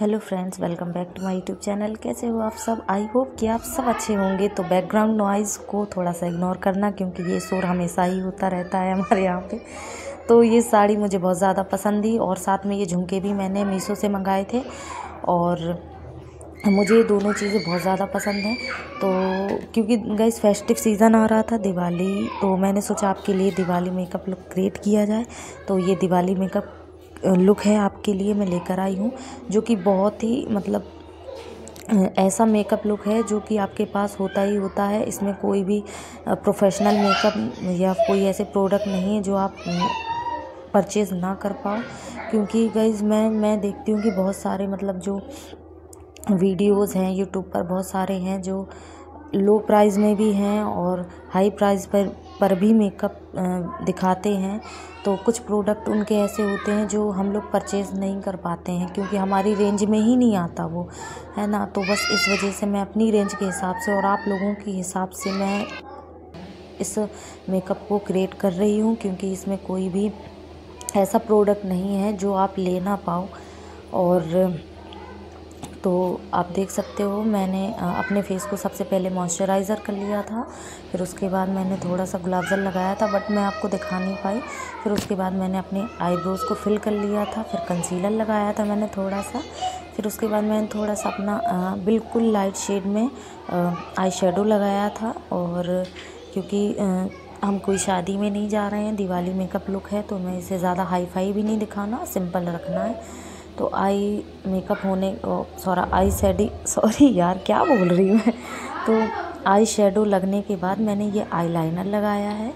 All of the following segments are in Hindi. Hello friends, welcome back to my YouTube channel. कैसे हो आप सब? आई होप कि आप सब अच्छे होंगे। तो बैकग्राउंड नॉइज़ को थोड़ा सा इग्नोर करना, क्योंकि ये शोर हमेशा ही होता रहता है हमारे यहाँ पे। तो ये साड़ी मुझे बहुत ज़्यादा पसंद थी और साथ में ये झुमके भी मैंने मीशो से मंगाए थे और मुझे दोनों चीज़ें बहुत ज़्यादा पसंद हैं। तो क्योंकि गाइस फेस्टिव सीज़न आ रहा था, दिवाली, तो मैंने सोचा आपके लिए दिवाली मेकअप लुक क्रिएट किया जाए। तो ये दिवाली मेकअप लुक है आपके लिए मैं लेकर आई हूँ, जो कि बहुत ही मतलब ऐसा मेकअप लुक है जो कि आपके पास होता ही होता है। इसमें कोई भी प्रोफेशनल मेकअप या कोई ऐसे प्रोडक्ट नहीं है जो आप परचेज़ ना कर पाओ। क्योंकि गाइज़ मैं देखती हूँ कि बहुत सारे मतलब जो वीडियोस हैं यूट्यूब पर, बहुत सारे हैं जो लो प्राइस में भी हैं और हाई प्राइस पर भी मेकअप दिखाते हैं। तो कुछ प्रोडक्ट उनके ऐसे होते हैं जो हम लोग परचेज़ नहीं कर पाते हैं, क्योंकि हमारी रेंज में ही नहीं आता वो, है ना। तो बस इस वजह से मैं अपनी रेंज के हिसाब से और आप लोगों के हिसाब से मैं इस मेकअप को क्रिएट कर रही हूँ, क्योंकि इसमें कोई भी ऐसा प्रोडक्ट नहीं है जो आप ले ना पाओ। और तो आप देख सकते हो मैंने अपने फेस को सबसे पहले मॉइस्चराइज़र कर लिया था, फिर उसके बाद मैंने थोड़ा सा गुलाब जल लगाया था, बट मैं आपको दिखा नहीं पाई। फिर उसके बाद मैंने अपने आईब्रोज़ को फिल कर लिया था, फिर कंसीलर लगाया था मैंने थोड़ा सा। फिर उसके बाद मैंने थोड़ा सा अपना बिल्कुल लाइट शेड में आई शेडो लगाया था। और क्योंकि हम कोई शादी में नहीं जा रहे हैं, दिवाली मेकअप लुक है, तो मैं इसे ज़्यादा हाई फाई भी नहीं दिखाना, सिंपल रखना है। तो आई मेकअप होने आई शेडो लगने के बाद मैंने ये आईलाइनर लगाया है।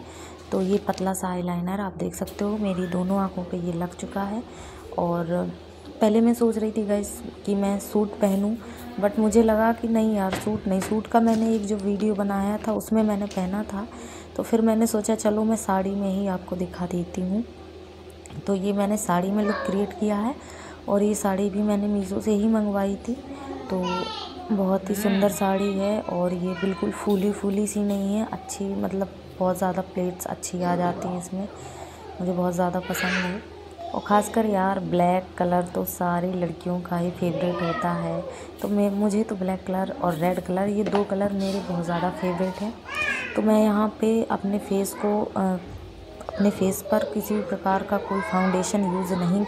तो ये पतला सा आईलाइनर आप देख सकते हो, मेरी दोनों आँखों पे ये लग चुका है। और पहले मैं सोच रही थी गाइस कि मैं सूट पहनूं, बट मुझे लगा कि नहीं यार सूट नहीं। सूट का मैंने एक जो वीडियो बनाया था उसमें मैंने पहना था, तो फिर मैंने सोचा चलो मैं साड़ी में ही आपको दिखा देती हूँ। तो ये मैंने साड़ी में लुक क्रिएट किया है और ये साड़ी भी मैंने मीशो से ही मंगवाई थी। तो बहुत ही सुंदर साड़ी है और ये बिल्कुल फूली फूली सी नहीं है, अच्छी मतलब बहुत ज़्यादा प्लेट्स अच्छी आ जाती हैं इसमें, मुझे बहुत ज़्यादा पसंद है। और ख़ासकर यार ब्लैक कलर तो सारी लड़कियों का ही फेवरेट होता है। तो मुझे तो ब्लैक कलर और रेड कलर, ये दो कलर मेरे बहुत ज़्यादा फेवरेट हैं। तो मैं यहाँ पर अपने फेस पर किसी भी प्रकार का कोई फाउंडेशन यूज़ नहीं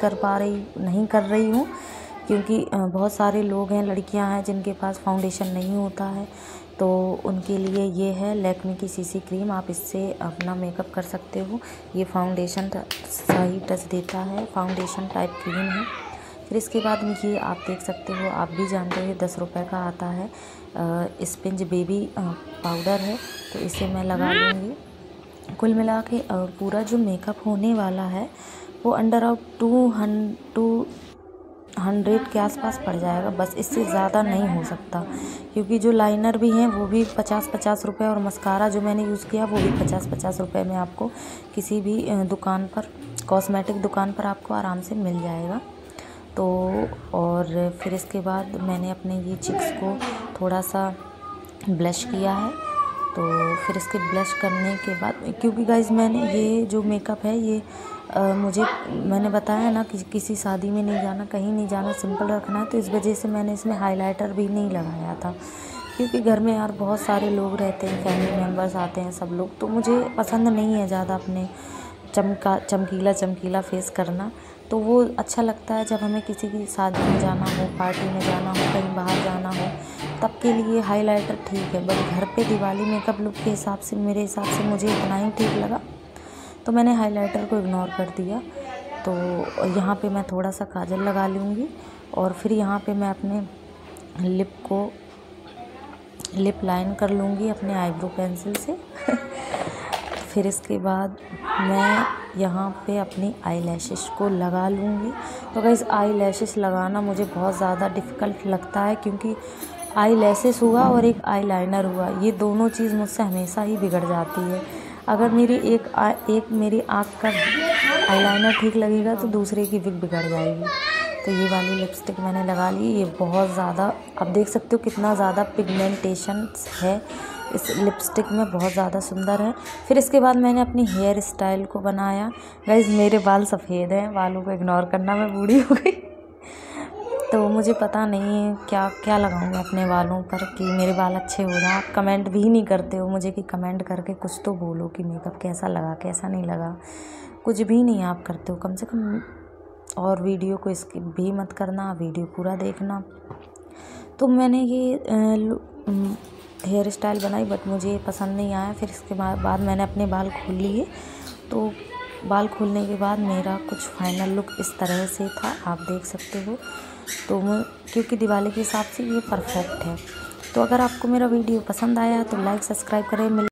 कर रही हूँ, क्योंकि बहुत सारे लोग हैं, लड़कियां हैं जिनके पास फाउंडेशन नहीं होता है, तो उनके लिए ये है लैक्मे की सीसी क्रीम। आप इससे अपना मेकअप कर सकते हो, ये फाउंडेशन सही टच देता है, फाउंडेशन टाइप क्रीम है। फिर इसके बाद में ये आप देख सकते हो, आप भी जानते हो 10 रुपये का आता है स्पिंज बेबी पाउडर है, तो इसे मैं लगा लूँगी। कुल मिला के पूरा जो मेकअप होने वाला है वो अंडर आउट 200 के आसपास पड़ जाएगा, बस इससे ज़्यादा नहीं हो सकता। क्योंकि जो लाइनर भी हैं वो भी 50-50 रुपये और मस्कारा जो मैंने यूज़ किया वो भी 50-50 रुपये में आपको किसी भी दुकान पर, कॉस्मेटिक दुकान पर आपको आराम से मिल जाएगा। तो और फिर इसके बाद मैंने अपने ये चिक्स को थोड़ा सा ब्लश किया है। तो फिर इसके ब्लश करने के बाद, क्योंकि गाइज़ मैंने ये जो मेकअप है ये मैंने बताया ना कि किसी शादी में नहीं जाना, कहीं नहीं जाना, सिंपल रखना है, तो इस वजह से मैंने इसमें हाइलाइटर भी नहीं लगाया था। क्योंकि घर में यार बहुत सारे लोग रहते हैं, फैमिली मेम्बर्स आते हैं सब लोग, तो मुझे पसंद नहीं है ज़्यादा अपने चमकीला फेस करना। तो वो अच्छा लगता है जब हमें किसी की शादी में जाना हो, पार्टी में जाना हो, कहीं बाहर जाना हो, तब के लिए हाइलाइटर ठीक है। बट घर पे दिवाली मेकअप लुक के हिसाब से, मेरे हिसाब से मुझे इतना ही ठीक लगा, तो मैंने हाइलाइटर को इग्नोर कर दिया। तो यहाँ पे मैं थोड़ा सा काजल लगा लूँगी और फिर यहाँ पे मैं अपने लिप को लिप लाइन कर लूँगी अपने आईब्रो पेंसिल से। फिर इसके बाद मैं यहाँ पे अपनी आई लैशेस को लगा लूँगी। तो गाइस आई लैशेस लगाना मुझे बहुत ज़्यादा डिफ़िकल्ट लगता है, क्योंकि आई लैशेस हुआ और एक आई लाइनर हुआ, ये दोनों चीज़ मुझसे हमेशा ही बिगड़ जाती है। अगर मेरी एक मेरी आँख का आई लाइनर ठीक लगेगा तो दूसरे की विग बिगड़ जाएगी। तो ये वाली लिपस्टिक मैंने लगा ली, ये बहुत ज़्यादा, आप देख सकते हो कितना ज़्यादा पिगमेंटेशन है इस लिपस्टिक में, बहुत ज़्यादा सुंदर है। फिर इसके बाद मैंने अपनी हेयर स्टाइल को बनाया। गाइज़ मेरे बाल सफ़ेद हैं, बालों को इग्नोर करना, मैं बूढ़ी हो गई। तो मुझे पता नहीं है क्या क्या लगाऊंगा अपने बालों पर कि मेरे बाल अच्छे हो जाए। आप कमेंट भी नहीं करते हो मुझे कि कमेंट करके कुछ तो बोलो कि मेकअप कैसा लगा कैसा नहीं लगा, कुछ भी नहीं आप करते हो। कम से कम और वीडियो को स्किप भी मत करना, वीडियो पूरा देखना। तो मैंने ये हेयर स्टाइल बनाई बट मुझे पसंद नहीं आया। फिर इसके बाद मैंने अपने बाल खोल लिए। तो बाल खोलने के बाद मेरा कुछ फाइनल लुक इस तरह से था, आप देख सकते हो। तो क्योंकि दिवाली के हिसाब से ये परफेक्ट है। तो अगर आपको मेरा वीडियो पसंद आया तो लाइक सब्सक्राइब करें।